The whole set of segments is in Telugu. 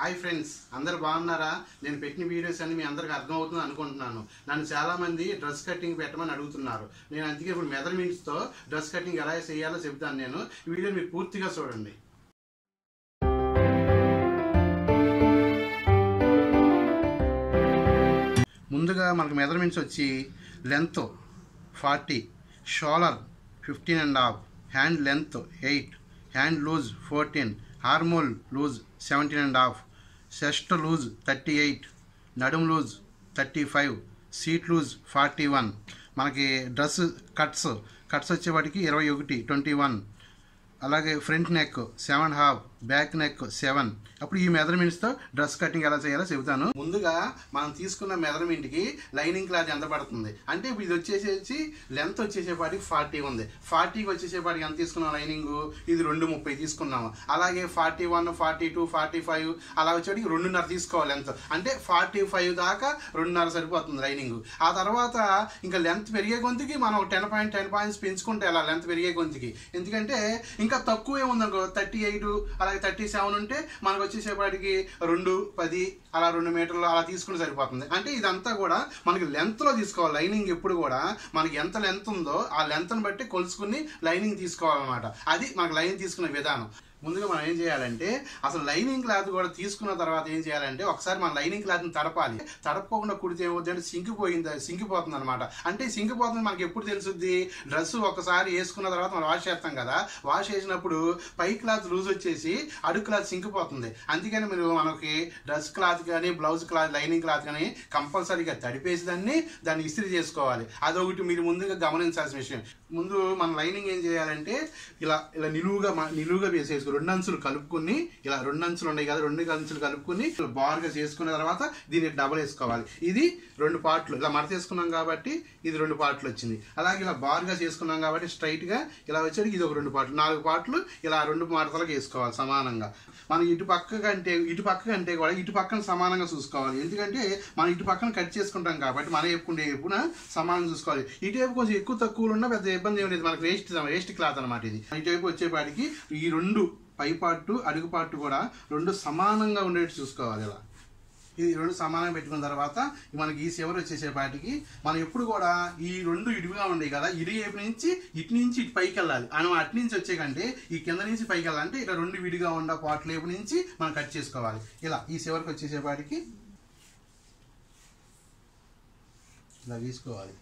हाई फ्रेंड्स अंदर बागुन्नारा नेनु पेट्टिन वीडियोस अन्नी मी अंदरिकी अर्थमवुतुंदनि अनुकुंटुन्नानु नन्नु चाला मंदी ड्रेस कटिंग पेट्टमनि अडुगुतुन्नारु नेनु अंतुके इप्पुडु मेजरमेंट्स तो ड्रेस कटिंग एला चेयालो चेप्तानु नेनु ई वीडियो मीरु पूर्तिगा चूडंडी। ముందుగా మనకు మెజర్మెంట్స్ వచ్చి length 40, shoulder 15.5, hand length 8, hand loose 14, armhole loose 17.5, chest loose 38, నడుం లూజ్ 35, సీట్ లూజ్ 41. మనకి డ్రెస్ కట్స్ వచ్చేవాటికి 21 21, అలాగే ఫ్రంట్ నెక్ 7.5, బ్యాక్ నెక్ 7. అప్పుడు ఈ మెజర్మెంట్స్ తో డ్రెస్ కటింగ్ ఎలా చేయాలో చెప్తాను. ముందుగా మనం తీసుకున్న మెజర్మెంట్ కి లైనింగ్ క్లాత్ ఎంత పడుతుంది అంటే ఇది వచ్చేసేసి లెంగ్త్ వచ్చేసేపాటికి 40 ఉంది. 40 కి వచ్చేసేపాటికి ఎంత తీసుకున్నాం లైనింగ్, ఇది 2.30 తీసుకున్నాము. అలాగే 41, 42, 45 అలా వచ్చేటికి 2.5 తీసుకోవాలి లెంగ్త్. అంటే 45 దాకా 2.5 సరిపోతుంది లైనింగ్. ఆ తర్వాత ఇంకా లెంగ్త్ పెరిగే కొంతకి మనం 10 పాయింట్స్ పెంచుకుంటే అలా లెంగ్త్ పెరిగే కొంతకి, ఎందుకంటే ఇంకా తక్కువే ఉందనుకో 38 అలాగే 37 ఉంటే మనకు వచ్చేసేపాటికి 2.10 అలా 2 మీటర్లు అలా తీసుకుంటే సరిపోతుంది. అంటే ఇదంతా కూడా మనకి లెంత్లో తీసుకోవాలి. లైనింగ్ ఎప్పుడు కూడా మనకి ఎంత లెంత్ ఉందో ఆ లెంత్ని బట్టి కొలుసుకుని లైనింగ్ తీసుకోవాలన్నమాట. అది మనకు లైనింగ్ తీసుకునే విధానం. ముందుగా మనం ఏం చేయాలంటే అసలు లైనింగ్ క్లాత్ కూడా తీసుకున్న తర్వాత ఏం చేయాలంటే ఒకసారి మన లైనింగ్ క్లాత్ని తడపాలి. తడపకుండా కుడితే ఏమవుతుంది అంటే సింకిపోతుంది అనమాట. అంటే సింకిపోతుంది మనకి ఎప్పుడు తెలుస్తుంది, డ్రెస్ ఒకసారి వేసుకున్న తర్వాత మనం వాష్ చేస్తాం కదా, వాష్ చేసినప్పుడు పై క్లాత్ లూజ్ వచ్చేసి అడుగు క్లాత్ సింకిపోతుంది. అందుకని మీరు మనకి డ్రెస్ క్లాత్ కానీ బ్లౌజ్ క్లాత్ లైనింగ్ క్లాత్ కానీ కంపల్సరీగా తడిపేసి దాన్ని ఇస్త్రీ చేసుకోవాలి. అదొకటి మీరు ముందుగా గమనించాల్సిన విషయం. ముందు మన లైనింగ్ ఏం చేయాలంటే ఇలా ఇలా నిలువుగా వేసేసుకోవాలి. 2 అంచులు కలుపుకుని ఇలా 2 అంచులు ఉన్నాయి కదా, 2 అంచులు కలుపుకుని ఇలా బార్గా చేసుకున్న తర్వాత దీన్ని డబల్ వేసుకోవాలి. ఇది 2 పార్ట్లు ఇలా మడత వేసుకున్నాం కాబట్టి ఇది 2 పార్ట్లు వచ్చింది. అలాగే ఇలా బార్గా చేసుకున్నాం కాబట్టి స్ట్రైట్గా ఇలా వచ్చేది ఇది ఒక 2 పార్ట్లు, 4 పార్ట్లు ఇలా 2 మడతలకు వేసుకోవాలి సమానంగా. మనం ఇటు పక్క కంటే కూడా ఇటు పక్కన సమానంగా చూసుకోవాలి, ఎందుకంటే మనం ఇటు పక్కన కట్ చేసుకుంటాం కాబట్టి మనం వేపుకుంటే ఎప్పుడ సమానంగా చూసుకోవాలి. ఇటువైపు కొంచెం ఎక్కువ తక్కువలు ఉన్నా పెద్ద ఇబ్బంది ఏం లేదు, మనకు వేస్ట్ క్లాత్ అనమాట ఇది. ఇటువైపు వచ్చేపాటికి ఈ 2 పై పార్టు అడుగు పార్టు కూడా 2 సమానంగా ఉండేట్టు చూసుకోవాలి. ఇలా ఇది 2 సమానంగా పెట్టుకున్న తర్వాత మనకి ఈ చివరి వచ్చేసేపాటికి మనం ఎప్పుడు కూడా ఈ 2 ఇటుగా ఉన్నాయి కదా, ఇటువైపు నుంచి ఇటు నుంచి ఇటు పైకి వెళ్ళాలి. మనం అటు నుంచి వచ్చే కంటే ఈ కింద నుంచి పైకి వెళ్ళాలంటే ఇలా 2 విడిగా ఉన్న పార్ట్ల వైపు నుంచి మనం కట్ చేసుకోవాలి. ఇలా ఈ చివరికి వచ్చేసేపాటికి ఇలా తీసుకోవాలి.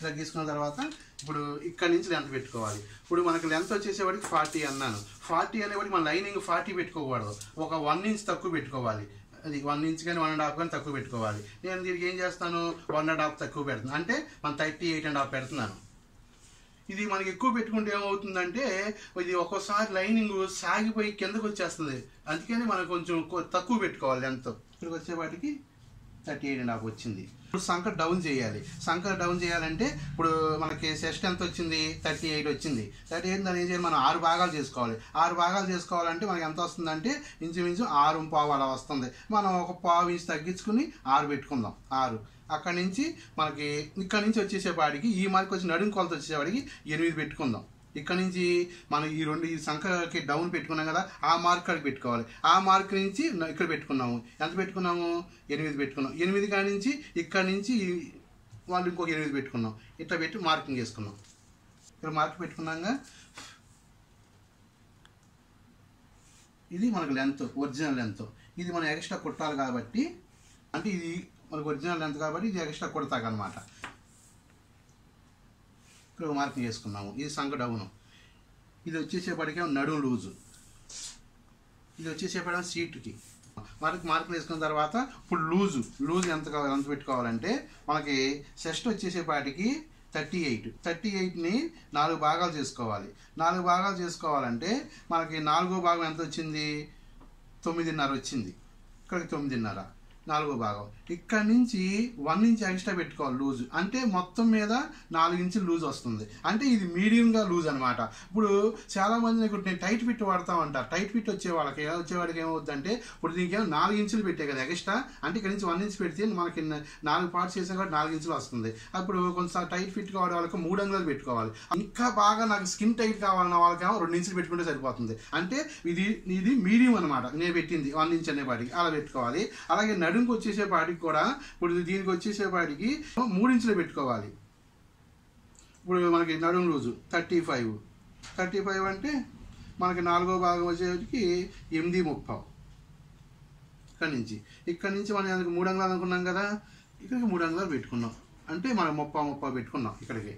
ఇలా తీసుకున్న తర్వాత ఇప్పుడు ఇక్కడ నుంచి లెంత్ పెట్టుకోవాలి. ఇప్పుడు మనకు లెంత్ వచ్చేసేవాడికి 40 అన్నాను. 40 అనేవాడికి మన లైనింగ్ 40 పెట్టుకోకూడదు, ఒక 1 ఇంచ్ తక్కువ పెట్టుకోవాలి. అది 1 ఇంచ్ కానీ 1.5 కానీ తక్కువ పెట్టుకోవాలి. నేను దీనికి ఏం చేస్తాను 1.5 తక్కువ పెడుతున్నాను, అంటే మన 38.5 పెడుతున్నాను. ఇది మనకి ఎక్కువ పెట్టుకుంటే ఏమవుతుందంటే ఇది ఒక్కోసారి లైనింగ్ సాగిపోయి కిందకు వచ్చేస్తుంది. అందుకని మనం కొంచెం తక్కువ పెట్టుకోవాలి లెంత్. ఇక్కడికి వచ్చేవాటికి 38.5 వచ్చింది. ఇప్పుడు సంక డౌన్ చేయాలి. సంక డౌన్ చేయాలంటే ఇప్పుడు మనకి చెస్ట్ ఎంత వచ్చింది 38 వచ్చింది. 38 అనేది మనం 6 భాగాలు చేసుకోవాలి. 6 భాగాలు చేసుకోవాలంటే మనకి ఎంత వస్తుందంటే ఇంచుమించు 6.25 అలా వస్తుంది. మనం 1.25 ఇంచు తగ్గించుకుని 6 పెట్టుకుందాం. 6 అక్కడి నుంచి మనకి ఇక్కడ నుంచి వచ్చేసేపాటికి ఈ మనకి వచ్చి నడుము కొలత వచ్చేసేవాడికి 8 పెట్టుకుందాం. ఇక్కడ నుంచి మనం ఈ 2 సంఖ్యకి డౌన్ పెట్టుకున్నాం కదా, ఆ మార్క్ అక్కడ పెట్టుకోవాలి. ఆ మార్క్ నుంచి ఇక్కడ పెట్టుకున్నాము, ఎంత పెట్టుకున్నాము 8 పెట్టుకున్నాం. 8 కాడి నుంచి ఇక్కడ నుంచి వాళ్ళు ఇంకొక 8 పెట్టుకున్నాం. ఇట్లా పెట్టి మార్కింగ్ చేసుకున్నాం. ఇక్కడ మార్క్ పెట్టుకున్నాక ఇది మనకు లెంత్ ఒరిజినల్ లెంత్. ఇది మనం ఎక్స్ట్రా కుట్టాలి కాబట్టి, అంటే ఇది మనకు ఒరిజినల్ లెంత్ కాబట్టి ఇది ఎక్స్ట్రా కుడతాకన్నమాట. ఇక్కడ మార్కింగ్ చేసుకున్నాము. ఇది సంక డౌను. ఇది వచ్చేసేపటికే నడుము లూజు. ఇది వచ్చేసేపటి సీటుకి మార్కింగ్ వేసుకున్న తర్వాత ఇప్పుడు లూజ్ ఎంత పెట్టుకోవాలంటే మనకి చెస్ట్ వచ్చేసేపాటికి 38. 38ని 4 భాగాలు చేసుకోవాలి. 4 భాగాలు చేసుకోవాలంటే మనకి 4వ భాగం ఎంత వచ్చింది 9.5 వచ్చింది. ఇక్కడికి 9.5 నాలుగో భాగం. ఇక్కడ నుంచి 1 ఇంచ్ ఎక్స్ట్రా పెట్టుకోవాలి లూజ్, అంటే మొత్తం మీద 4 ఇంచులు లూజ్ వస్తుంది. అంటే ఇది మీడియంగా లూజ్ అనమాట. ఇప్పుడు చాలామంది నాకు నేను టైట్ ఫిట్ వాడతా ఉంటారు. టైట్ ఫిట్ వచ్చేవాడికి ఏమవుతుందంటే ఇప్పుడు దీనికి ఏమో 4 ఇంచులు పెట్టే కదా ఎక్స్ట్రా, అంటే ఇక్కడ నుంచి 1 ఇంచ్ పెడితే మనకి 4 పార్ట్స్ చేసాం కాబట్టి 4 ఇంచులు వస్తుంది. అప్పుడు కొంచెం టైట్ ఫిట్ కావాలి వాళ్ళకి 3 అంగుళాలు పెట్టుకోవాలి. ఇంకా బాగా నాకు స్కిన్ టైట్ కావాలన్న వాళ్ళకేమో 2 ఇంచులు పెట్టుకుంటే సరిపోతుంది. అంటే ఇది మీడియం అనమాట, నేను పెట్టింది 1 ఇంచ్ అనే వాటికి అలా పెట్టుకోవాలి. అలాగే నడుంకి వచ్చేసేపాటికి కూడా ఇప్పుడు దీనికి వచ్చేసేపాటికి 3 ఇంచులు పెట్టుకోవాలి. ఇప్పుడు మనకి నడుం లూజు 35 అంటే మనకి నాలుగో భాగం వచ్చేటికి 8:30. ఇక్కడ నుంచి మనం అందుకు 3 అంగుళాలు అనుకున్నాం కదా, ఇక్కడికి 3 అంగుళాలు పెట్టుకున్నాం. అంటే మనం 30 పెట్టుకున్నాం. ఇక్కడికి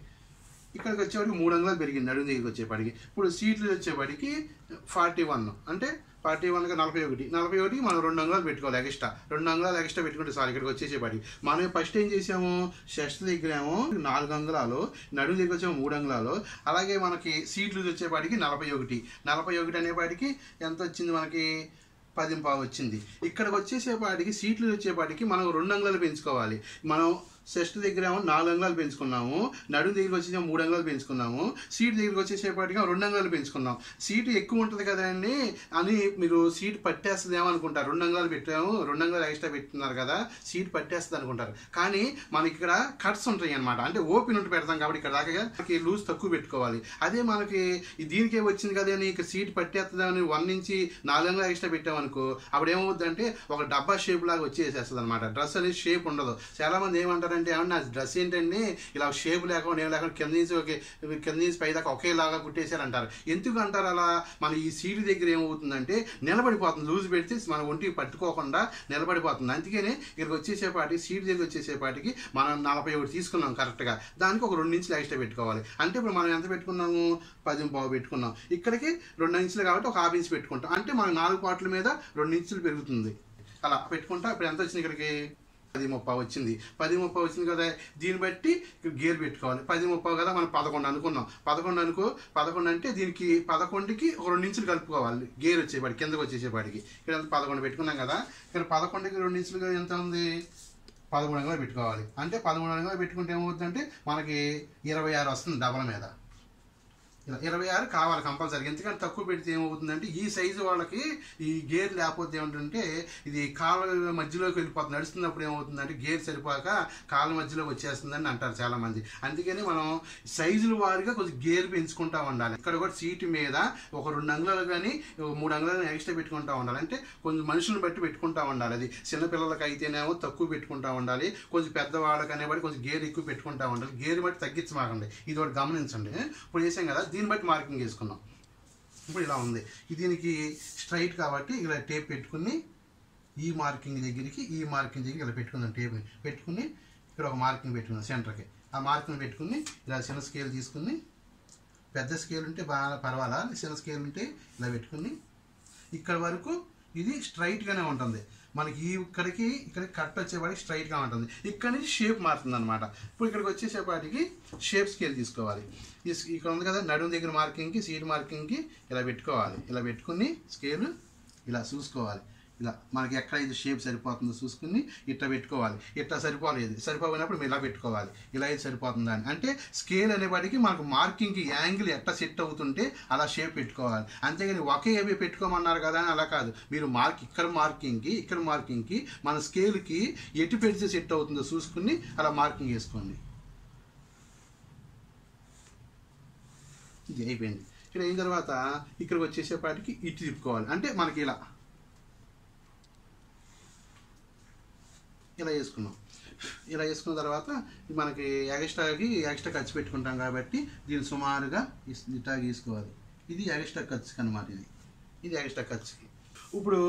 వచ్చేవాడికి 3 అంగుళాలు పెరిగింది నడుం దగ్గరికి వచ్చేపాటికి. ఇప్పుడు సీట్లు వచ్చేపాటికి 41, అంటే 41కి 41, 41కి మనం 2 అంగుళాలు పెట్టుకోవాలి ఎక్స్ట్రా. 2 అంగుళాలు ఎక్స్ట్రా పెట్టుకుంటే సార్ ఇక్కడికి వచ్చేసేపాటికి మనం ఫస్ట్ ఏం చేసాము, షస్ట్ దగ్గరేమో 4 అంగుళాలు, నడుము దగ్గర వచ్చేమో 3 అంగుళాలు. అలాగే మనకి సీట్లు వచ్చేపాటికి 41 అనేపాటికి ఎంత వచ్చింది, మనకి 10:15 వచ్చింది. ఇక్కడికి వచ్చేసేపాటికి సీట్లు వచ్చేపాటికి మనం 2 అంగుళాలు పెంచుకోవాలి. మనం షస్ట్ దగ్గరేమో 4 అంగుళాలు పెంచుకున్నాము, నడుము దగ్గరికి వచ్చేసి 3 అంగుళాలు పెంచుకున్నాము, సీట్ దగ్గరికి వచ్చేసేపాటికి 2 అంగుళాలు పెంచుకున్నాం. సీట్ ఎక్కువ ఉంటుంది కదండి అని మీరు సీట్ పట్టేస్తుందేమో అనుకుంటారు. 2 అంగుళాలు పెట్టాము, 2 అంగుళాలు ఎక్స్ట్రా పెట్టున్నారు కదా సీట్ పట్టేస్తుంది అనుకుంటారు. కానీ మనకి ఇక్కడ కట్స్ ఉంటాయి అనమాట, అంటే ఓపెన్ ఉంటే పెడతాం కాబట్టి ఇక్కడ దాకా మనకి లూజ్ తక్కువ పెట్టుకోవాలి. అదే మనకి దీనికే వచ్చింది కదా అని ఇక్కడ సీట్ పట్టేస్తుందని 1 నుంచి 4 అంగుళాలు ఎక్స్ట్రా పెట్టామనుకో, అప్పుడు ఏమవుతుందంటే ఒక డబ్బా షేప్ లాగా వచ్చేసేస్తుంది అనమాట. డ్రెస్ అనేది షేప్ ఉండదు. చాలామంది ఏమంటారు అంటే ఏమన్నా డ్రెస్ ఏంటండి ఇలా షేప్ లేకుండా ఏం లేకుండా కింద నుంచి పైదాకా ఒకేలాగా కుట్టేశారంటారు. ఎందుకు అంటారు అలా? మన ఈ సీటు దగ్గర ఏమవుతుందంటే నిలబడిపోతుంది, లూజ్ పెడితే మనం ఒంటికి పట్టుకోకుండా నిలబడిపోతుంది. అందుకనే ఇక్కడికి వచ్చేసేపాటికి సీటు దగ్గర వచ్చేసేపాటికి మనం 41 తీసుకున్నాం కరెక్ట్గా, దానికి ఒక 2 ఇంచులు ఎక్స్ట్రా పెట్టుకోవాలి. అంటే ఇప్పుడు మనం ఎంత పెట్టుకున్నాము, 10:15 పెట్టుకున్నాం. ఇక్కడికి 2 ఇంచులు కాబట్టి ఒక 1/2 ఇంచు పెట్టుకుంటాం. అంటే మనం 4 పార్ట్ల మీద 2 ఇంచులు పెరుగుతుంది. అలా పెట్టుకుంటా ఇప్పుడు ఎంత వచ్చింది, ఇక్కడికి 10:30 వచ్చింది. 10:30 వచ్చింది కదా, దీన్ని బట్టి గేర్ పెట్టుకోవాలి. 10:30 కదా మనం 11 అనుకున్నాం. 11 అంటే దీనికి 11కి 2 ఇంచులు కలుపుకోవాలి గేర్ వచ్చేపాటి కిందకు వచ్చేసేపాటికి. ఇక్కడ 11 పెట్టుకున్నాం కదా, ఇక్కడ 11కి 2 ఇంచులు ఎంత ఉంది, 13 అంగుళాలు పెట్టుకోవాలి. అంటే 13 అంగుళాలు పెట్టుకుంటే ఏమవుతుందంటే మనకి 26 వస్తుంది డబల్ మీద. 26 కావాలి కంపల్సరీ. ఎందుకంటే తక్కువ పెడితే ఏమవుతుందంటే ఈ సైజు వాళ్ళకి ఈ గేర్ లేకపోతే ఏమిటంటే ఇది కాళ్ళ మధ్యలోకి వెళ్ళిపోతుంది. నడుస్తున్నప్పుడు ఏమవుతుందంటే గేర్ సరిపోక కాళ్ళ మధ్యలోకి వచ్చేస్తుందని అంటారు చాలామంది. అందుకని మనం సైజుల వారిగా కొంచెం గేర్ పెంచుకుంటూ ఉండాలి. ఇక్కడ కూడా సీటు మీద ఒక 2 అంగుళాలు కానీ 3 అంగుళాలు ఎక్స్ట్రా పెట్టుకుంటూ ఉండాలి. అంటే కొంచెం మనుషులను బట్టి పెట్టుకుంటూ ఉండాలి. అది చిన్నపిల్లలకి అయితేనేమో తక్కువ పెట్టుకుంటూ ఉండాలి, కొంచెం పెద్దవాళ్ళకి అనేవాడు కొంచెం గేర్ ఎక్కువ పెట్టుకుంటూ ఉండాలి. గేర్ బట్టి తగ్గించమాకండి, ఇది ఒకటి గమనించండి. ఇప్పుడు చేసాం కదా, దీన్ని బట్టి మార్కింగ్ చేసుకున్నాం. ఇప్పుడు ఇలా ఉంది, దీనికి స్ట్రైట్ కాబట్టి ఇలా టేప్ పెట్టుకుని ఈ మార్కింగ్ దగ్గరికి ఇలా పెట్టుకుందాం. టేప్ పెట్టుకుని ఇక్కడ ఒక మార్కింగ్ పెట్టుకుందాం సెంటర్కి. ఆ మార్కింగ్ పెట్టుకుని ఇలా చిన్న స్కేల్ తీసుకుని, పెద్ద స్కేల్ ఉంటే బాగా పర్వాలా, చిన్న స్కేల్ ఉంటే ఇలా పెట్టుకుని ఇక్కడ వరకు ఇది స్ట్రైట్గానే ఉంటుంది. మనకి ఇక్కడికి కట్ వచ్చేపాటికి స్ట్రైట్గా ఉంటుంది. ఇక్కడ నుంచి షేప్ మారుతుంది అనమాట. ఇప్పుడు ఇక్కడికి వచ్చేసేపాటికి షేప్ స్కేల్ తీసుకోవాలి. ఇక్కడ ఉంది కదా నడుము దగ్గర మార్కింగ్కి, సీట్ మార్కింగ్కి ఇలా పెట్టుకోవాలి. ఇలా పెట్టుకుని స్కేల్ ఇలా చూసుకోవాలి. ఇలా మనకి ఎక్కడ ఇది షేప్ సరిపోతుందో చూసుకుని ఇట్లా పెట్టుకోవాలి. ఇట్లా సరిపోలేదు, సరిపోయినప్పుడు ఇలా పెట్టుకోవాలి. ఇలా ఇది సరిపోతుందా అని, అంటే స్కేల్ అనేవాటికి మనకు మార్కింగ్కి యాంగిల్ ఎట్లా సెట్ అవుతుంటే అలా షేప్ పెట్టుకోవాలి. అంతేగాని ఒకే ఏవి పెట్టుకోమన్నారు కదా అని అలా కాదు. మీరు ఇక్కడ మార్కింగ్కి మన స్కేల్కి ఎటు పెడితే సెట్ అవుతుందో చూసుకుని అలా మార్కింగ్ చేసుకోండి. ఇది అయిపోయింది. ఇక్కడ అయిన తర్వాత ఇక్కడికి వచ్చేసేపాటికి ఇటు తిప్పుకోవాలి. అంటే మనకి ఇలా వేసుకున్నాం. ఇలా వేసుకున్న తర్వాత మనకి ఎక్స్ట్రా ఖర్చు పెట్టుకుంటాం కాబట్టి దీన్ని సుమారుగా ఇట్లా తీసుకోవాలి. ఇది ఎక్స్ట్రా ఖర్చుకి అనమాట. ఇది ఎక్స్ట్రా ఖర్చుకి. ఇప్పుడు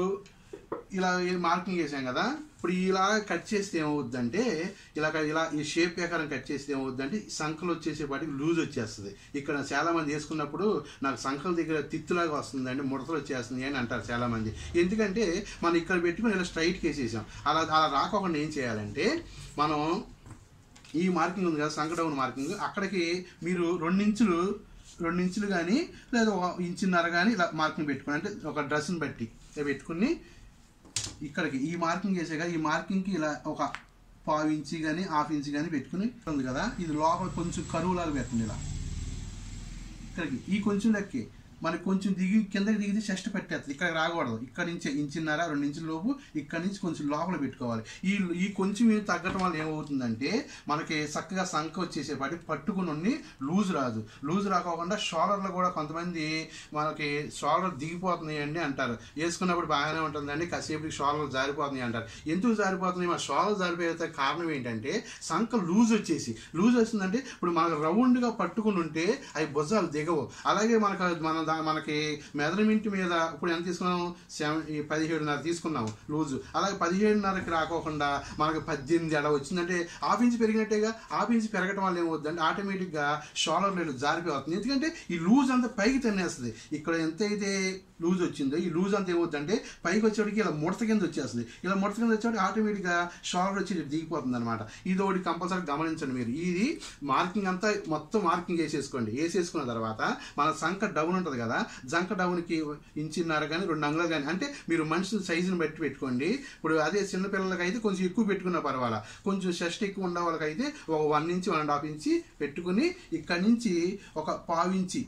ఇలా మార్కింగ్ చేసాం కదా, ఇప్పుడు ఇలా కట్ చేస్తే ఏమవుద్దంటే ఇలా ఈ షేప్ ప్రకారం కట్ చేస్తే ఏమవుద్దంటే సంఖలు వచ్చేసేపాటికి లూజ్ వచ్చేస్తుంది. ఇక్కడ చాలామంది వేసుకున్నప్పుడు నాకు సంఖల దగ్గర తిత్తులాగా వస్తుందండి, ముడతలు వచ్చేస్తుంది అని అంటారు చాలామంది. ఎందుకంటే మనం ఇక్కడ పెట్టుకుని ఇలా స్ట్రైట్కి వేసేసాం. అలా రాకుండా ఏం చేయాలంటే మనం ఈ మార్కింగ్ ఉంది కదా సంఖ డౌన్ మార్కింగ్, అక్కడికి మీరు 2 ఇంచులు కానీ లేదా 1.5 ఇంచు కానీ ఇలా మార్కింగ్ పెట్టుకుని, అంటే ఒక డ్రెస్ని బట్టి పెట్టుకుని ఇక్కడికి ఈ మార్కింగ్ చేసాక ఈ మార్కింగ్ కి ఇలా ఒక 1/2 ఇంచ్ గాని 1/2 ఇంచ్ గాని పెట్టుకొని ఉంది కదా ఇది లోపల కొంచెం కరువులాగా పెట్టుకోండి ఇలా ఇక్కడికి ఈ కొంచెం దక్కి మనకి కొంచెం దిగి కిందకి దిగితే చెస్ట్ పెట్టేస్తుంది ఇక్కడ రాకూడదు ఇక్కడ నుంచి ఇంచున్నర 2 ఇంచుల లోపు ఇక్కడ నుంచి కొంచెం లోపల పెట్టుకోవాలి ఈ ఈ కొంచెం తగ్గడం వల్ల ఏమవుతుందంటే మనకి చక్కగా సంక వచ్చేసేపాటి పట్టుకుని లూజ్ రాదు లూజ్ రాకుండా షోల్డర్లో కూడా కొంతమంది మనకి షోల్డర్ దిగిపోతున్నాయి అండి అంటారు వేసుకున్నప్పుడు బాగానే ఉంటుందండి కాసేపు షోల్డర్ జారిపోతున్నాయి అంటారు ఎందుకు జారిపోతున్నాయి మన షోల్డర్ జారిపోయే కారణం ఏంటంటే సంక లూజ్ వచ్చేసి లూజ్ వస్తుందంటే ఇప్పుడు మనకు రౌండ్గా పట్టుకుని ఉంటే అవి భుజాలు దిగవు అలాగే మనకు మన మనకి మెజర్మెంట్ మీద ఇప్పుడు ఎంత తీసుకున్నాము 17.5 తీసుకున్నాము లూజు అలాగే 17.5కి రాకోకుండా మనకి 18 అలా వచ్చిందంటే 1/2 ఇంచ్ పెరిగినట్టేగా 1/2 ఇంచ్ పెరగడం వల్ల ఏమవుతుందంటే ఆటోమేటిక్గా షోల్డర్ రేటు జారిపోతుంది ఎందుకంటే ఈ లూజ్ అంతా పైకి తినేస్తుంది ఇక్కడ ఎంతైతే లూజ్ వచ్చిందో ఈ లూజ్ అంతా ఏమవుతుందంటే పైకి వచ్చేటికి ఇలా ముడత కింద వచ్చేస్తుంది ఇలా ముడత కింద వచ్చేవాడికి ఆటోమేటిక్గా షోల్డర్ వచ్చి దిగిపోతుంది అనమాట ఇది ఒకటి కంపల్సరీ గమనించండి మీరు ఇది మార్కింగ్ అంతా మొత్తం మార్కింగ్ వేసేసుకోండి వేసేసుకున్న తర్వాత మన సంక డౌన్ ఉంటుంది కదా జంక డౌన్కి ఇంచున్నర కానీ 2 అంగుళాలు కానీ అంటే మీరు మనిషి సైజుని బట్టి పెట్టుకోండి ఇప్పుడు అదే చిన్నపిల్లలకి అయితే కొంచెం ఎక్కువ పెట్టుకున్న పర్వాలా కొంచెం చెస్ట్ ఎక్కువ ఉన్న వాళ్ళకైతే ఒక 1 ఇంచ్ 1.5 ఇంచ్ పెట్టుకుని ఇక్కడి నుంచి ఒక 1/2 ఇంచ్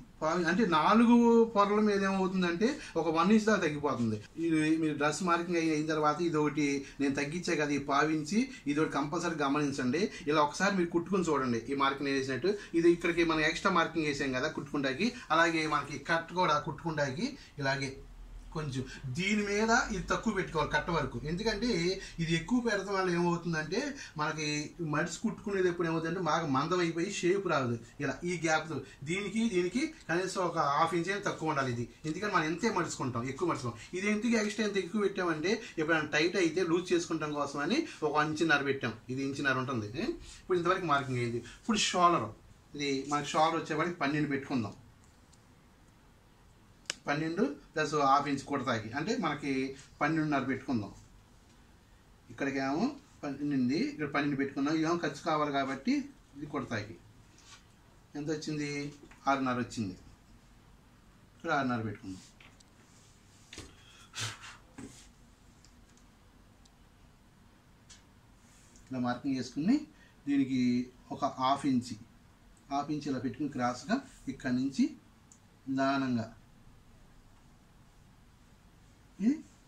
అంటే 4 పొరల మీద ఏమవుతుందంటే ఒక 1 ఇంచ్ దాకా తగ్గిపోతుంది ఇది మీరు డ్రెస్ మార్కింగ్ అయిన తర్వాత ఇది ఒకటి నేను తగ్గించే కదా ఈ 1/2 ఇంచ్ ఇది ఒకటి కంపల్సరీ గమనించండి ఇలా ఒకసారి మీరు కుట్టుకుని చూడండి ఈ మార్కింగ్ వేసినట్టు ఇది ఇక్కడికి మనం ఎక్స్ట్రా మార్కింగ్ వేసాం కదా కుట్టుకుంటాకి అలాగే మనకి కట్ కూడా కుట్టుకుంటాకి ఇలాగే కొంచెం దీని మీద ఇది తక్కువ పెట్టుకోవాలి కట్ట వరకు ఎందుకంటే ఇది ఎక్కువ పెడతాం వల్ల ఏమవుతుందంటే మనకి మడిసి కుట్టుకునేది ఎప్పుడు ఏమవుతుందంటే బాగా మందం అయిపోయి షేప్ రాదు ఇలా ఈ గ్యాప్తో దీనికి దీనికి కనీసం ఒక 1/2 ఇంచ్ అయినా తక్కువ ఉండాలి ఇది ఎందుకంటే మనం ఎంతే మడుచుకుంటాం ఎక్కువ మడుచుకోం ఇది ఎందుకు ఎక్స్ట్రా ఎంత ఎక్కువ పెట్టామంటే ఎప్పుడైనా టైట్ అయితే లూజ్ చేసుకుంటాం కోసం అని ఒక 1.5 ఇంచ్ పెట్టాం ఇది 1.5 ఇంచ్ ఉంటుంది ఇప్పుడు ఇంతవరకు మార్కింగ్ అయింది ఇప్పుడు షోల్డర్ ఇది మనకి షోల్డర్ వచ్చేవాడికి 12 పెట్టుకుందాం 12 ప్లస్ 1/2 ఇంచ్ కుడతాకి అంటే మనకి 12.5 పెట్టుకుందాం ఇక్కడికేమో 12 ఇక్కడ 12 పెట్టుకుందాం ఇవేమో ఖర్చు కావాలి కాబట్టి ఇది కుడతాకి ఎంత వచ్చింది 6.5 వచ్చింది ఇక్కడ 6.5 పెట్టుకుందాం ఇలా మార్కింగ్ చేసుకుని దీనికి ఒక 1/2 ఇంచ్ ఇలా పెట్టుకుని క్రాస్గా ఇక్కడి నుంచి నిదానంగా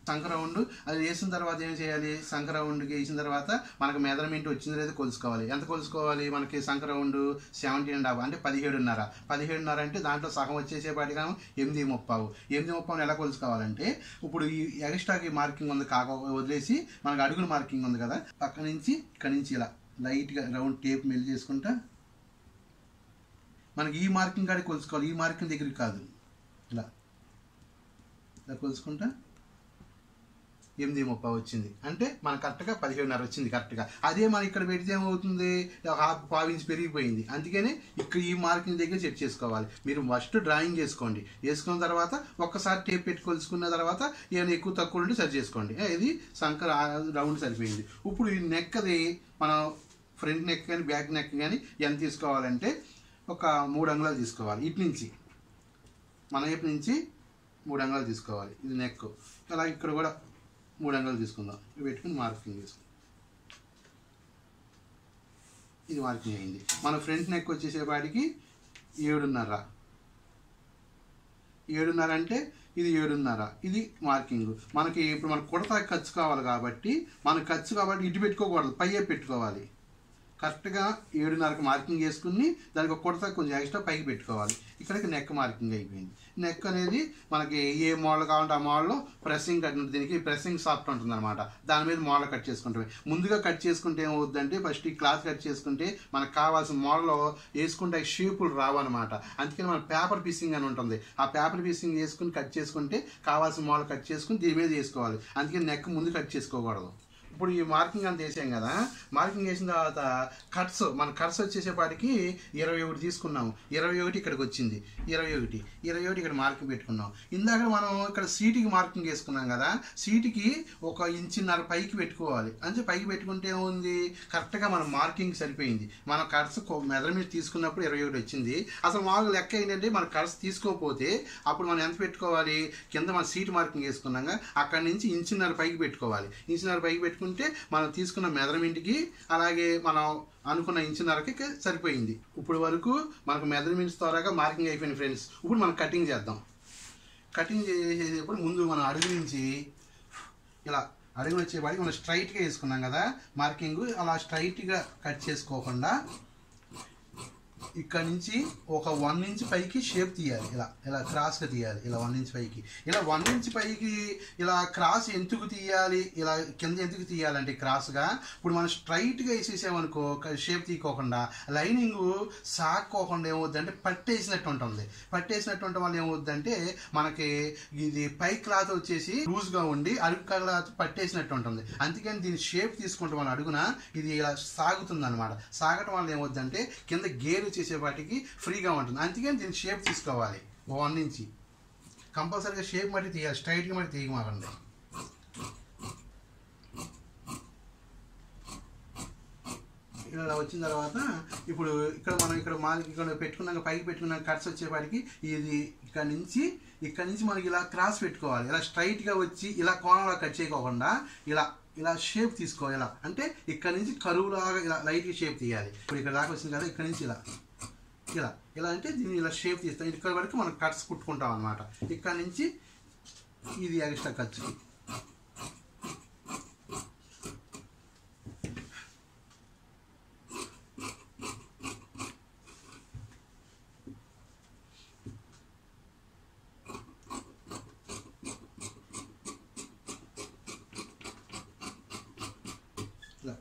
సంక్రౌండ్ అది వేసిన తర్వాత ఏం చేయాలి సంక్రౌండ్కి వేసిన తర్వాత మనకు మెజర్మెంట్ వచ్చిందో లేదో కొలుసుకోవాలి ఎంత కొలుసుకోవాలి మనకి సంక్రౌండ్ 17.5 అంటే 17.5 అంటే దాంట్లో సగం వచ్చేసేపాటిగా 8.35 ఎలా కొలుసుకోవాలంటే ఇప్పుడు ఈ ఎక్స్ట్రాకి మార్కింగ్ ఉంది కాక వదిలేసి మనకు అడుగుల మార్కింగ్ ఉంది కదా పక్క నుంచి ఇక్కడ నుంచి ఇలా లైట్గా రౌండ్ టేప్ మెల్లి చేసుకుంటా మనకి ఈ మార్కింగ్ కాడికి కొలుసుకోవాలి ఈ మార్కింగ్ దగ్గరికి కాదు ఇలా ఇలా కొలుసుకుంటా 8.35 వచ్చింది అంటే మనకు కరెక్ట్గా 17.5 వచ్చింది కరెక్ట్గా అదే మనం ఇక్కడ పెడితే ఏమవుతుంది 1/2 ఇంచ్ పెరిగిపోయింది అందుకనే ఇక్కడ ఈ మార్కింగ్ దగ్గర సెట్ చేసుకోవాలి మీరు ఫస్ట్ డ్రాయింగ్ చేసుకోండి వేసుకున్న తర్వాత ఒక్కసారి టేప్ పెట్టుకొలుసుకున్న తర్వాత ఏమైనా ఎక్కువ తక్కువ ఉంటే సరి చేసుకోండి ఇది సంక రౌండ్ సరిపోయింది ఇప్పుడు ఈ నెక్ అది మనం ఫ్రంట్ నెక్ కానీ బ్యాక్ నెక్ కానీ ఎంత తీసుకోవాలంటే ఒక 3 అంగుళాలు తీసుకోవాలి ఇటు నుంచి మన వైపు నుంచి 3 అంగుళాలు తీసుకోవాలి ఇది నెక్ అలాగే ఇక్కడ కూడా 3 అంగుళాలు తీసుకుందాం పెట్టుకుని మార్కింగ్ తీసుకుందాం ఇది మార్కింగ్ అయింది మన ఫ్రంట్ నెక్ వచ్చేసేపాటికి 7.5 అంటే ఇది 7.5 ఇది మార్కింగ్ మనకి ఇప్పుడు మనకు కుడతా ఖర్చు కావాలి కాబట్టి మనకు ఖర్చు కాబట్టి ఇటు పెట్టుకోకూడదు పైయే పెట్టుకోవాలి కరెక్ట్గా 7.5 మార్కింగ్ చేసుకుని దానికి ఒక కుడతా కొంచెం ఎక్స్ట్రా పైకి పెట్టుకోవాలి ఇక్కడికి నెక్ మార్కింగ్ అయిపోయింది నెక్ అనేది మనకి ఏ మోడల్ కావాలంటే ఆ మోడల్లో ప్రెస్సింగ్ కట్ ఉంటుంది దీనికి ప్రెస్సింగ్ సాఫ్ట్ ఉంటుంది అనమాట దాని మీద మోడల్ కట్ చేసుకుంటాం ముందుగా కట్ చేసుకుంటే ఏమవుతుందంటే ఫస్ట్ ఈ క్లాత్ కట్ చేసుకుంటే మనకు కావాల్సిన మోడల్ వేసుకుంటే షేపులు రావన్నమాట అందుకని మన పేపర్ పీసింగ్ అని ఉంటుంది ఆ పేపర్ పీసింగ్ వేసుకుని కట్ చేసుకుంటే కావాల్సిన మోడల్ కట్ చేసుకుని దీని మీద వేసుకోవాలి అందుకని నెక్ ముందు కట్ చేసుకోకూడదు ఇప్పుడు ఈ మార్కింగ్ అని చేసాం కదా, మార్కింగ్ చేసిన తర్వాత కట్స్, మన కట్స్ వచ్చేసేపాటికి 21 తీసుకున్నాము, 21 ఇక్కడికి వచ్చింది, 21 ఇక్కడ మార్కింగ్ పెట్టుకున్నాం. ఇందాక మనం ఇక్కడ సీటుకి మార్కింగ్ వేసుకున్నాం కదా, సీటుకి 1.5 ఇంచ్ పైకి పెట్టుకోవాలి. అంటే పైకి పెట్టుకుంటే ఉంది కరెక్ట్గా మన మార్కింగ్ సరిపోయింది. మన కట్స్ మెజర్మెంట్ తీసుకున్నప్పుడు 21 వచ్చింది. అసలు మామూలు లెక్క ఏంటంటే మన కట్స్ తీసుకోకపోతే అప్పుడు మనం ఎంత పెట్టుకోవాలి, కింద మన సీట్ మార్కింగ్ వేసుకున్నాక అక్కడ నుంచి 1.5 ఇంచ్ పైకి పెట్టుకోవాలి. 1.5 ఇంచ్ పైకి పెట్టుకుంటే మనం తీసుకున్న మెజర్మెంట్కి అలాగే మనం అనుకున్న 1.5 ఇంచ్ సరిపోయింది. ఇప్పుడు వరకు మనకు మెజర్మెంట్స్ త్వరగా మార్కింగ్ అయిపోయింది ఫ్రెండ్స్. ఇప్పుడు మనం కటింగ్ చేద్దాం. కటింగ్ చేసేటప్పుడు ముందు మనం అడుగు నుంచి ఇలా అడుగు వచ్చేవాడికి మనం స్ట్రైట్గా వేసుకున్నాం కదా మార్కింగ్, అలా స్ట్రైట్గా కట్ చేసుకోకుండా ఇక్కడ నుంచి 1 ఇంచ్ పైకి షేప్ తీయాలి. ఇలా ఇలా క్రాస్గా తీయాలి. ఇలా 1 ఇంచ్ పైకి, ఇలా 1 ఇంచ్ పైకి ఇలా క్రాస్ ఎందుకు తీయాలి, ఇలా కింద ఎందుకు తీయాలంటే క్రాస్గా. ఇప్పుడు మనం స్ట్రైట్గా వేసేసామనుకో షేప్ తీయకోకుండా లైనింగ్ సాక్కోకుండా ఏమవుద్దంటే పట్టేసినట్టు ఉంటుంది. పట్టేసినట్టు ఉండటం వల్ల ఏమవుద్దంటే మనకి ఇది పై క్లాత్ వచ్చేసి లూజ్గా ఉండి అడుగు క్లాత్ పట్టేసినట్టు ఉంటుంది. అందుకని దీని షేప్ తీసుకుంటాం మనం అడుగున, ఇది ఇలా సాగుతుంది అనమాట. సాగటం వల్ల ఏమవుద్దంటే కింద గేర్ చేసేపాటికి ఫ్రీగా ఉంటుంది. అందుకని దీని షేప్ తీసుకోవాలి 1 ఇంచ్ కంపల్సరీగా. షేప్ మట్టి తీయాలి, స్ట్రైట్గా మట్టి తీయమాకండి. ఇలా వచ్చిన తర్వాత ఇప్పుడు ఇక్కడ మనం ఇక్కడ ఇక్కడ పెట్టుకున్నాక పైకి పెట్టుకున్నాక కట్స్ వచ్చేపాటికి ఇది ఇక్కడ నుంచి మనకి ఇలా క్రాస్ పెట్టుకోవాలి. ఇలా స్ట్రైట్గా వచ్చి ఇలా కోణంలో కట్ చేయకోకుండా ఇలా షేప్ తీసుకోవాలి. ఇలా అంటే ఇక్కడ నుంచి కరువులాగా ఇలా లైట్గా షేప్ తీయాలి. ఇప్పుడు ఇక్కడ దాకా వచ్చింది కదా, ఇక్కడ నుంచి ఇలా ఇలా ఇలా అంటే దీన్ని ఇలా షేప్ తీస్తాం. ఇక్కడ వరకు మనం కట్స్ కుట్టుకుంటాం అనమాట. ఇక్కడ నుంచి ఇది ఎక్స్ట్రా ఖర్చుకి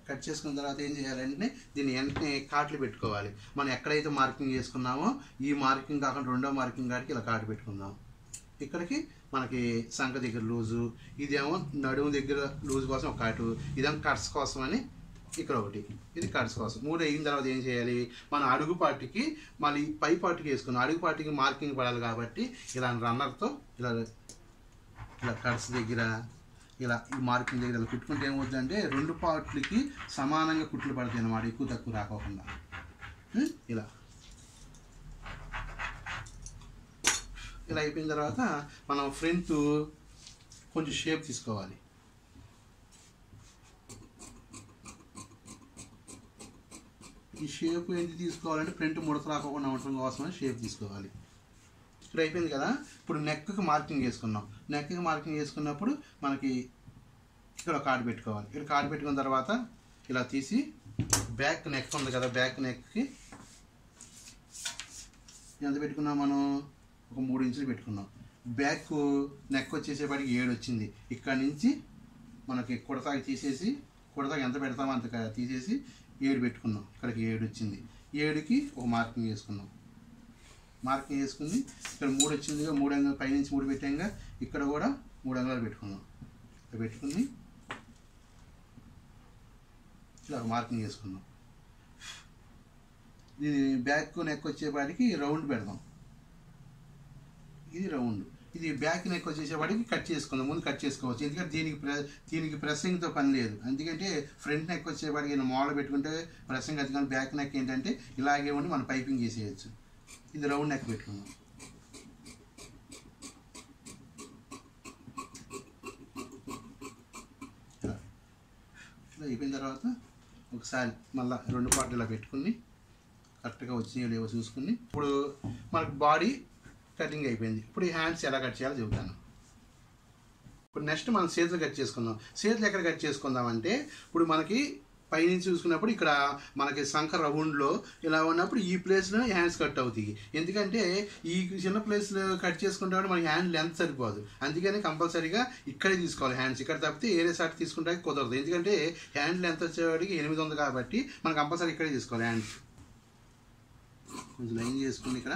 కట్ చేసుకున్న తర్వాత ఏం చేయాలంటే దీన్ని వెంటనే కాట్లు పెట్టుకోవాలి. మనం ఎక్కడైతే మార్కింగ్ చేసుకున్నామో ఈ మార్కింగ్ కాకుండా రెండో మార్కింగ్ కాడికి ఇలా కాటు పెట్టుకుందాం. ఇక్కడికి మనకి సంఖ దగ్గర లూజు, ఇదేమో నడుము దగ్గర లూజ్ కోసం ఒక కాటు, ఇదేమో కట్స్ కోసం అని ఇక్కడ ఒకటి, ఇది కట్స్ కోసం. 3 అయిన తర్వాత ఏం చేయాలి, మనం అడుగు పాటికి మళ్ళీ పై పాటికి వేసుకున్నాం, అడుగు పాటికి మార్కింగ్ పడాలి కాబట్టి ఇలా రన్నర్తో ఇలా ఇలా కట్స్ దగ్గర ఇలా ఈ మార్కింగ్ దగ్గర ఇలా కుట్టుకుంటే ఏమవుతుందంటే 2 పార్ట్లకి సమానంగా కుట్లు పడతాయి అన్నమాట, ఎక్కువ తక్కువ రాకోకుండా. ఇలా ఇలా అయిపోయిన తర్వాత మనం ఫ్రంట్ కొంచెం షేప్ తీసుకోవాలి. ఈ షేప్ ఏంటి తీసుకోవాలంటే ఫ్రంట్ ముడత రాకోకుండా ఉండటం కోసమని షేప్ తీసుకోవాలి. ఇక్కడ అయిపోయింది కదా. ఇప్పుడు నెక్కి మార్కింగ్ చేసుకున్నాం. నెక్కి మార్కింగ్ చేసుకున్నప్పుడు మనకి ఇక్కడ ఒక కార్డు పెట్టుకోవాలి. ఇక్కడ కార్డు పెట్టుకున్న తర్వాత ఇలా తీసి బ్యాక్ నెక్ ఉంది కదా, బ్యాక్ నెక్కి ఎంత పెట్టుకున్నాం మనం, 3 ఇంచులు పెట్టుకున్నాం. బ్యాక్ నెక్ వచ్చేసేపాటికి 7 వచ్చింది. ఇక్కడ నుంచి మనకి కుడతాకి తీసేసి, కుడతాకి ఎంత పెడతామో అంత తీసేసి 7 పెట్టుకున్నాం. ఇక్కడికి 7 వచ్చింది. 7కి ఒక మార్కింగ్ చేసుకున్నాం. మార్కింగ్ వేసుకుని ఇక్కడ 3 వచ్చిందిగా, 3 అంగుళాలు పైనుంచి 3 పెట్టాంగా, ఇక్కడ కూడా 3 అంగుళాలు పెట్టుకున్నాం. ఇక్కడ పెట్టుకుని ఇలా మార్కింగ్ వేసుకున్నాం. ఇది బ్యాక్ నెక్ వచ్చేపాటికి రౌండ్ పెడదాం. ఇది రౌండ్. ఇది బ్యాక్ నెక్ వచ్చేసేపాటికి కట్ చేసుకుందాం. ముందు కట్ చేసుకోవచ్చు, ఎందుకంటే దీనికి ప్రెస్సింగ్తో పని లేదు. ఎందుకంటే ఫ్రంట్ నెక్ వచ్చేపాటికి మోడల్ పెట్టుకుంటే ప్రెస్సింగ్ అది, కానీ బ్యాక్ నెక్ ఏంటంటే ఇలాగే ఉండి మనం పైపింగ్ చేసేయచ్చు. ఇది రౌండ్ నెక్ పెట్టుకున్నాం. ఇలా అయిపోయిన తర్వాత ఒకసారి మళ్ళీ 2 పార్ట్లు ఇలా పెట్టుకుని కరెక్ట్గా వచ్చినాయో లేవో చూసుకుని. ఇప్పుడు మనకు బాడీ కటింగ్ అయిపోయింది. ఇప్పుడు ఈ హ్యాండ్స్ ఎలా కట్ చేయాలో చెబుతాను. ఇప్పుడు నెక్స్ట్ మనం చేతులు కట్ చేసుకుందాం. చేతులు ఎక్కడ కట్ చేసుకుందామంటే, ఇప్పుడు మనకి పైనుంచి చూసుకున్నప్పుడు ఇక్కడ మనకి సంఖ రౌండ్లో ఇలా ఉన్నప్పుడు ఈ ప్లేస్లో హ్యాండ్స్ కట్ అవుతాయి. ఎందుకంటే ఈ చిన్న ప్లేస్లో కట్ చేసుకుంటామంటే మనకి హ్యాండ్ లెంత్ సరిపోదు. అందుకని కంపల్సరీగా ఇక్కడే తీసుకోవాలి హ్యాండ్స్. ఇక్కడ తప్పితే ఏరే సార్ట్ తీసుకుంటే కుదరదు, ఎందుకంటే హ్యాండ్ లెంత్ వచ్చేవాడికి 8 ఉంది కాబట్టి మనం కంపల్సరీ ఇక్కడే తీసుకోవాలి హ్యాండ్స్. కొంచెం లైన్ చేసుకుని ఇక్కడ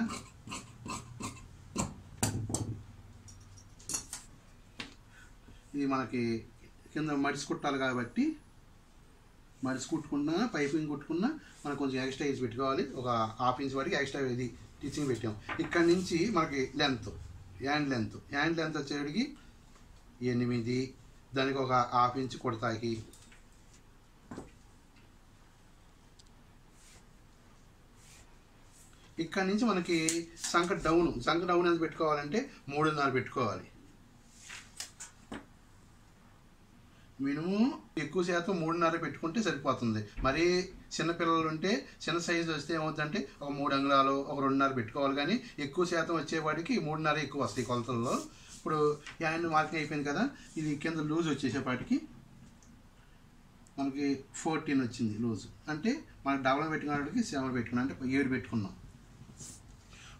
ఇది మనకి కింద మడిసి కుట్టాలి కాబట్టి మడిసి కుట్టుకున్నా పైపింగ్ కుట్టుకున్నా మనం కొంచెం ఎక్స్ట్రా ఇంచ్ పెట్టుకోవాలి. ఒక హాఫ్ ఇంచ్ వరకు ఎక్స్ట్రా ఇది స్టిచ్చింగ్ పెట్టాం. ఇక్కడ నుంచి మనకి లెంత్ హ్యాండ్ లెంత్ వచ్చేటికి 8, దానికి ఒక హాఫ్ ఇంచ్ కుడతాకి 1 ఎంత పెట్టుకోవాలంటే 3.5 పెట్టుకోవాలి మినిమం. ఎక్కువ శాతం 3.5 పెట్టుకుంటే సరిపోతుంది. మరీ చిన్నపిల్లలు ఉంటే చిన్న సైజు వస్తే ఏమవుతుందంటే ఒక 3 అంగుళాలు ఒక 2.5 పెట్టుకోవాలి. కానీ ఎక్కువ శాతం వచ్చేవాడికి 3.5 ఎక్కువ వస్తాయి కొలతల్లో. ఇప్పుడు హ్యాండ్ మార్కింగ్ అయిపోయింది కదా, ఇది కింద లూజ్ వచ్చేసేపాటికి మనకి 14 వచ్చింది లూజ్. అంటే మనకి డబల్ పెట్టుకున్నప్పటికి 7 పెట్టుకున్నాం, అంటే 7 పెట్టుకున్నాం.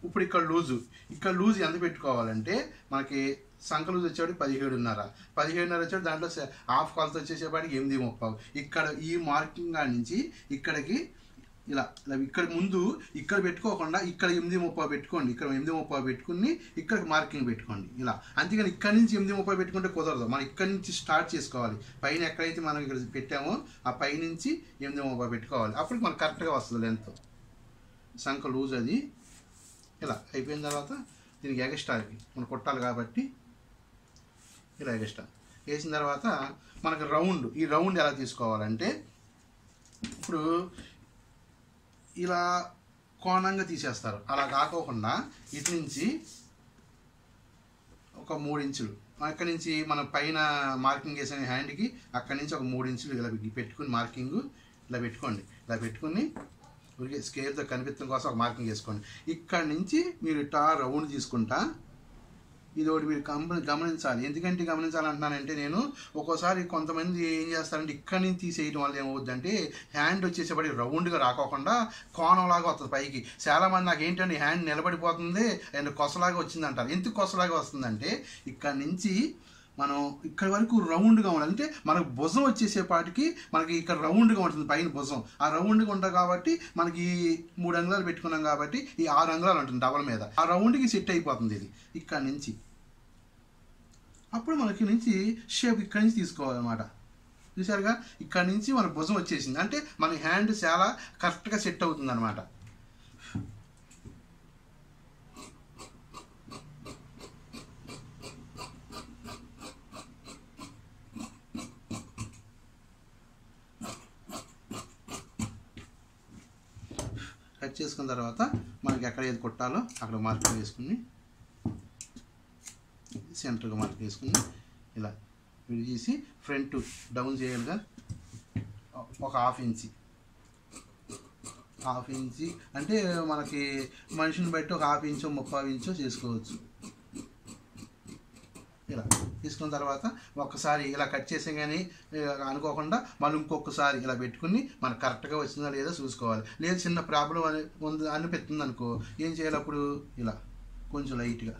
ఇప్పుడు ఇక్కడ లూజు ఎంత పెట్టుకోవాలంటే మనకి సంఖ లూజ్ వచ్చేవాడికి 17.5 వచ్చేవాడు. దాంట్లో హాఫ్ కొలత వచ్చేసేపాటికి 8.35. ఇక్కడ ఈ మార్కింగ్ నుంచి ఇక్కడికి ఇలా ఇక్కడ ముందు ఇక్కడ పెట్టుకోకుండా ఇక్కడ 8.30 పెట్టుకోండి. ఇక్కడ 8.30 పెట్టుకుని ఇక్కడ మార్కింగ్ పెట్టుకోండి ఇలా. అంతేగాని ఇక్కడ నుంచి 8.30 పెట్టుకుంటే కుదరదు. మనం ఇక్కడ నుంచి స్టార్ట్ చేసుకోవాలి. పైన ఎక్కడైతే మనం ఇక్కడ పెట్టామో ఆ పైనుంచి 8.30 పెట్టుకోవాలి. అప్పుడు మనకు కరెక్ట్గా వస్తుంది లెంత్. సంఖ లూజ్ అది ఇలా అయిపోయిన తర్వాత దీనికి ఎగస్టాకి మనం కొట్టాలి కాబట్టి ఇలా ఎగస్టా వేసిన తర్వాత మనకు రౌండ్ ఎలా తీసుకోవాలంటే ఇప్పుడు ఇలా కోణంగా తీసేస్తారు. అలా కాకోకుండా ఇటు నుంచి ఒక 3 ఇంచులు అక్కడి నుంచి మనం పైన మార్కింగ్ వేసిన హ్యాండ్కి అక్కడి నుంచి ఒక 3 ఇంచులు ఇలా పెట్టుకుని మార్కింగ్ ఇలా పెట్టుకోండి. ఇలా పెట్టుకుని ఊరికే స్కేల్తో కనిపించడం కోసం ఒక మార్కింగ్ వేసుకోండి. ఇక్కడ నుంచి మీరు టా రౌండ్ తీసుకుంటా. ఇది ఒకటి మీరు గమనించాలి. ఎందుకంటే గమనించాలంటున్నానంటే నేను ఒక్కోసారి కొంతమంది ఏం చేస్తారంటే ఇక్కడ నుంచి తీసేయడం వల్ల ఏమవుద్దంటే హ్యాండ్ వచ్చేసేపటి రౌండ్గా రాకోకుండా కోణంలాగా వస్తుంది పైకి. చాలామంది నాకు ఏంటంటే హ్యాండ్ నిలబడిపోతుంది అండ్ కొసలాగా వచ్చింది అంటారు. ఎందుకు కొసలాగా వస్తుందంటే ఇక్కడ నుంచి మనం ఇక్కడ వరకు రౌండ్గా ఉండాలి. అంటే మనకు భుజం వచ్చేసేపాటికి మనకి ఇక్కడ రౌండ్గా ఉంటుంది పైన భుజం. ఆ రౌండ్గా ఉంటుంది కాబట్టి మనకి 3 అంగుళాలు పెట్టుకున్నాం కాబట్టి ఈ 6 అంగుళాలు ఉంటుంది డబల్ మీద. ఆ రౌండ్కి సెట్ అయిపోతుంది ఇది ఇక్కడ నుంచి. అప్పుడు మనకి నుంచి షేప్ ఇక్కడ నుంచి తీసుకోవాలన్నమాట. చూసారుగా ఇక్కడ నుంచి మన భుజం వచ్చేసింది అంటే మన హ్యాండ్ చాలా కరెక్ట్గా సెట్ అవుతుంది అనమాట. కట్ చేసుకున్న తర్వాత మనకి ఎక్కడ ఏది కొట్టాలో అక్కడ మార్కింగ్ వేసుకుని సెంటర్గా మార్కింగ్ వేసుకుని ఇలా ఇది చేసి ఫ్రంట్ డౌన్ చేయాలిగా ఒక హాఫ్ ఇంచి అంటే మనకి మనిషిని బట్టి ఒక హాఫ్ ఇంచో 0.25 ఇంచో చేసుకోవచ్చు. ఇలా తీసుకున్న తర్వాత ఒక్కసారి ఇలా కట్ చేసాం కానీ అనుకోకుండా మనం ఇంకొకసారి ఇలా పెట్టుకుని మనకు కరెక్ట్గా వచ్చిందా లేదా చూసుకోవాలి. లేదు చిన్న ప్రాబ్లం అనిపిస్తుంది అనుకో, ఏం చేయాలి అప్పుడు ఇలా కొంచెం లైట్గా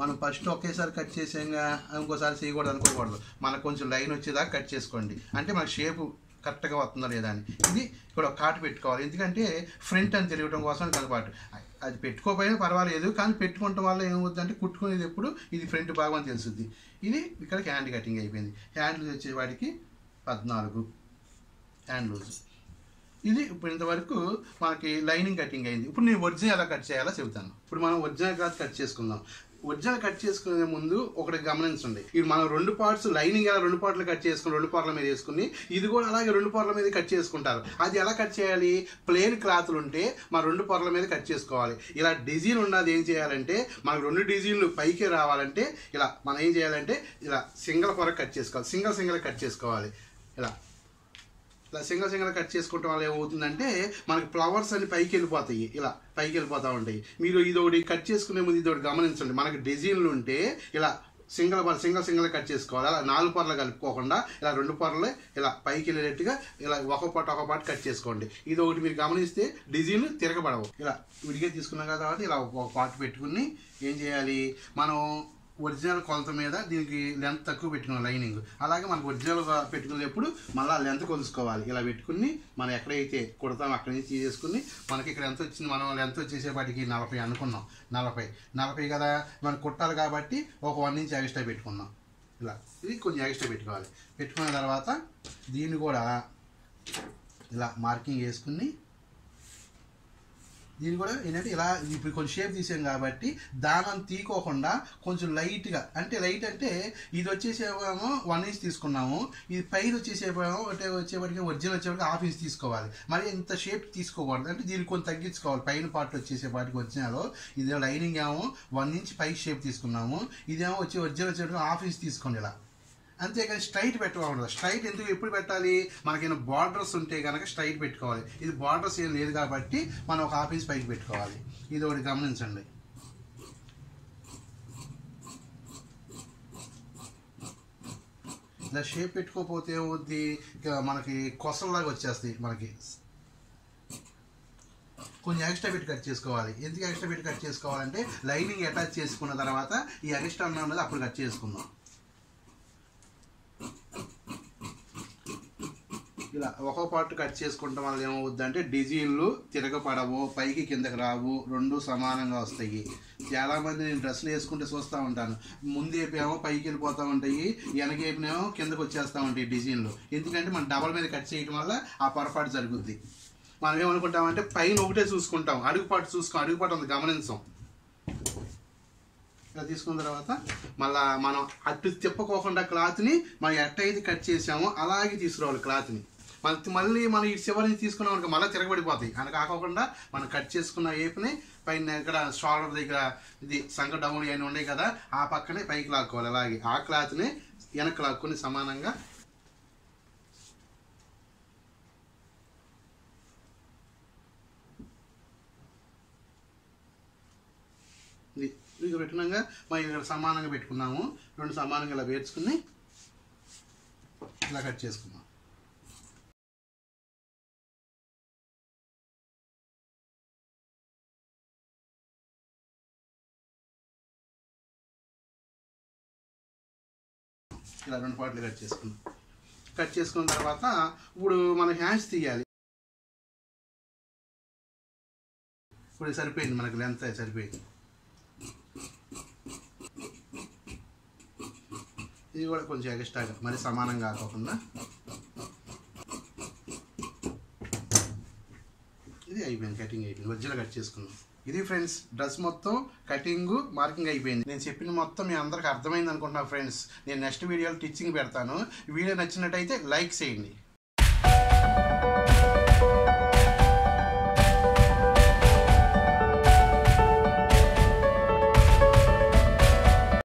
మనం ఫస్ట్ ఒకేసారి కట్ చేసాంగా ఇంకోసారి చేయకూడదు అనుకోకూడదు. మనకు కొంచెం లైన్ వచ్చేదాకా కట్ చేసుకోండి అంటే మన షేపు కరెక్ట్గా వస్తుందా లేదా అని. ఇది ఇక్కడ ఒక కాటు పెట్టుకోవాలి. ఎందుకంటే ఫ్రంట్ అని తెలియడం కోసం కలపాటు అది పెట్టుకోకపోయినా పర్వాలేదు, కానీ పెట్టుకోవటం వల్ల ఏమవుతుందంటే కుట్టుకునేది ఎప్పుడు ఇది ఫ్రంట్ భాగం అని తెలుస్తుంది. ఇది ఇక్కడ హ్యాండ్ కటింగ్ అయిపోయింది. హ్యాండ్ లూజ్ వచ్చేవాడికి 14 హ్యాండ్ లూజ్. ఇది ఇప్పుడు ఇంతవరకు మనకి లైనింగ్ కటింగ్ అయింది. ఇప్పుడు నేను ఒరిజినల్ ఎలా కట్ చేయాలో చెబుతాను. ఇప్పుడు మనం ఒరిజినల్ క్లాత్ కట్ చేసుకుందాం. ఒరిజినల్ కట్ చేసుకునే ముందు ఒకటి గమనించండి. ఇప్పుడు మనం 2 పార్ట్స్ లైనింగ్ ఎలా 2 పార్ట్లు కట్ చేసుకుని 2 పార్ట్ల మీద వేసుకుని ఇది కూడా అలాగే 2 పార్ట్ల మీద కట్ చేసుకుంటారు. అది ఎలా కట్ చేయాలి? ప్లెయిన్ క్లాత్లు ఉంటే మనం 2 పార్ట్ల మీద కట్ చేసుకోవాలి. ఇలా డిజైన్ ఉన్నది ఏం చేయాలంటే మనకు 2 డిజైన్లు పైకే రావాలంటే ఇలా మనం ఏం చేయాలంటే ఇలా సింగిల్ పొర కట్ చేసుకోవాలి. సింగిల్ కట్ చేసుకోవాలి. ఇలా ఇలా సింగిల్ కట్ చేసుకోవటం వల్ల ఏమవుతుందంటే మనకి ఫ్లవర్స్ అన్ని పైకి వెళ్ళిపోతాయి. ఇలా పైకి వెళ్ళిపోతూ ఉంటాయి. మీరు ఇదొకటి కట్ చేసుకునే ముందు ఇదొకటి గమనించండి. మనకి డిజైన్లు ఉంటే ఇలా సింగిల్ కట్ చేసుకోవాలి. అలా 4 పొరలు కలుపుకోకుండా ఇలా 2 పొరలు ఇలా పైకి వెళ్ళేటట్టుగా ఇలా ఒక పాటు కట్ చేసుకోండి. ఇది ఒకటి మీరు గమనిస్తే డిజైన్ తిరగబడవు. ఇలా విడిగా తీసుకున్నాం కాబట్టి ఇలా ఒక పాటు పెట్టుకుని ఏం చేయాలి మనం ఒరిజినల్ కొలత మీద దీనికి లెంత్ తక్కువ పెట్టుకున్న లైనింగ్ అలాగే మనకు ఒరిజినల్గా పెట్టుకునేటప్పుడు మళ్ళీ లెంత్ కొలుసుకోవాలి. ఇలా పెట్టుకుని మనం ఎక్కడైతే కుడతామో అక్కడి నుంచి తీసేసుకుని మనకి ఇక్కడ ఎంత వచ్చింది. మనం లెంత్ వచ్చేసేపాటికి 40 అనుకున్నాం. 40 కదా మనం కుట్టాలి కాబట్టి ఒక 1 ఇంచ్ ఎక్స్ట్రా పెట్టుకున్నాం. ఇలా ఇది కొంచెం ఎక్స్ట్రా పెట్టుకోవాలి. పెట్టుకున్న తర్వాత దీన్ని కూడా ఇలా మార్కింగ్ వేసుకుని దీన్ని కూడా ఏంటంటే ఇలా ఇప్పుడు కొంచెం షేప్ తీసాం కాబట్టి దానం తీకోకుండా కొంచెం లైట్గా, అంటే లైట్ అంటే ఇది వచ్చేసేమో 1 ఇంచ్ తీసుకున్నాము, ఇది పైన వచ్చేసేమో అంటే వచ్చేప్పటికి ఒరిజినల్ వచ్చేప్పటికి 1/2 ఇంచ్ తీసుకోవాలి. మరి ఇంత షేప్ తీసుకోకూడదు, అంటే దీన్ని కొంచెం తగ్గించుకోవాలి. పైన పార్ట్ వచ్చేసేపాటికి వచ్చినాలో ఇది లైనింగ్ ఏమో 1 ఇంచ్ పై షేప్ తీసుకున్నాము, ఇదేమో వచ్చి ఒరిజినల్ వచ్చేప్పటికి 1/2 ఇంచ్ తీసుకోండి ఇలా. అంతేకాని స్ట్రైట్ పెట్టుకోకూడదు. స్ట్రైట్ ఎందుకు ఎప్పుడు పెట్టాలి, మనకైనా బార్డర్స్ ఉంటే కనుక స్ట్రైట్ పెట్టుకోవాలి. ఇది బార్డర్స్ ఏం లేదు కాబట్టి మనం 1/2 ఇంచ్ పైకి పెట్టుకోవాలి. ఇది ఒకటి గమనించండి. ఇలా షేప్ పెట్టుకోకపోతే ఏమవుద్ది, మనకి కొసల్లాగా వచ్చేస్తాయి. మనకి కొంచెం ఎక్స్ట్రా పెట్టి కట్ చేసుకోవాలి. ఎందుకు ఎక్స్ట్రా పెట్టి కట్ చేసుకోవాలంటే లైనింగ్ అటాచ్ చేసుకున్న తర్వాత ఈ ఎక్స్ట్రా ఉన్నది అప్పుడు కట్ చేసుకుందాం. ఇలా ఒక్కో పార్ట్ కట్ చేసుకుంటే వల్ల ఏమవుద్దంటే డిజైన్లు తిరగపడవు, పైకి కిందకి రావు, రెండు సమానంగా వస్తాయి. చాలామంది నేను డ్రెస్సులు వేసుకుంటే చూస్తూ ఉంటాను, ముందేపేమో పైకి వెళ్ళిపోతూ ఉంటాయి, వెనకేపేమో కిందకు వచ్చేస్తూ ఉంటాయి డిజైన్లు. ఎందుకంటే మనం డబల్ మీద కట్ చేయడం వల్ల ఆ పొరపాటు జరుగుద్ది. మనం ఏమనుకుంటామంటే పైన ఒకటే చూసుకుంటాం, అడుగుపాటు చూసుకో, అడుగుపాటు అంత గమనించాం. ఇలా తీసుకున్న తర్వాత మళ్ళీ మనం అటు తిప్పకోకుండా క్లాత్ని మనం ఎట్టయితే కట్ చేసామో అలాగే తీసుకురావాలి. క్లాత్ని మళ్ళీ మనం ఈ చివరిని తీసుకున్నాం అనుకో మళ్ళీ తిరగబడిపోతాయి. అని కాకుండా మనం కట్ చేసుకున్న ఏపుని పైన ఇక్కడ షోల్డర్ దగ్గర ఇది సంక డౌన్ అయినా ఉన్నాయి కదా, ఆ పక్కనే పైకి లాక్కోవాలి. అలాగే ఆ క్లాత్ని వెనక్కి లాక్కుని సమానంగా ఇది పెట్టినాక మనం ఇక్కడ సమానంగా పెట్టుకున్నాము. రెండు సమానంగా ఇలా వేర్చుకుని ఇలా కట్ చేసుకున్నాం. ఇలా రెండు పార్ట్లు కట్ చేసుకున్నాం. కట్ చేసుకున్న తర్వాత ఇప్పుడు మనం హ్యాండ్స్ తీయాలి. ఇప్పుడు సరిపోయింది, మనకి లెంత్ సరిపోయింది. ఇది కూడా కొంచెం ఎక్స్ట్రాగా మరి సమానం కాకుండా ఇది అయిపోయింది. కటింగ్ అయిపోయింది, ఒరిజినల్ కట్ చేసుకున్నాం. ఇది ఫ్రెండ్స్ డ్రెస్ మొత్తం కటింగ్ మార్కింగ్ అయిపోయింది. నేను చెప్పిన మొత్తం మీ అందరికి అర్థమైంది అనుకుంటున్నాను ఫ్రెండ్స్. నేను నెక్స్ట్ వీడియోలో టిచ్చింగ్ పెడతాను. వీడియో నచ్చినట్టయితే లైక్ చేయండి.